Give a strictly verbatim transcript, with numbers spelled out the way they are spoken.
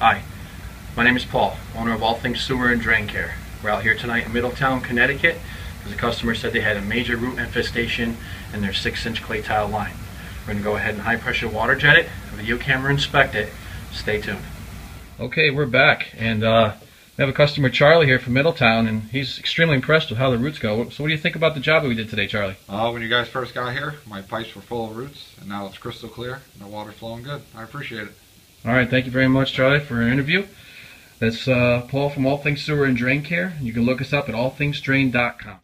Hi, my name is Paul, owner of All Things Sewer and Drain Care. We're out here tonight in Middletown, Connecticut, because the customer said they had a major root infestation in their six inch clay tile line. We're going to go ahead and high pressure water jet it, video camera inspect it. Stay tuned. Okay, we're back, and uh, we have a customer, Charlie, here from Middletown, and he's extremely impressed with how the roots go. So what do you think about the job that we did today, Charlie? Uh, when you guys first got here, my pipes were full of roots, and now it's crystal clear, and the water's flowing good. I appreciate it. All right, thank you very much, Charlie, for your interview. That's uh, Paul from All Things Sewer and Drain Care. You can look us up at all things drain dot com.